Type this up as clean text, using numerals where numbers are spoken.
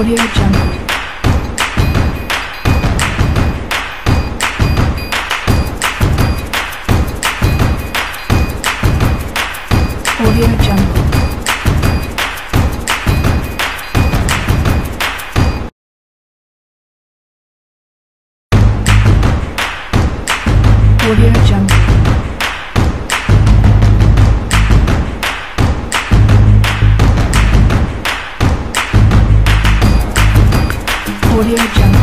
Audiojungle. Audiojungle. Audiojungle. Audiojungle.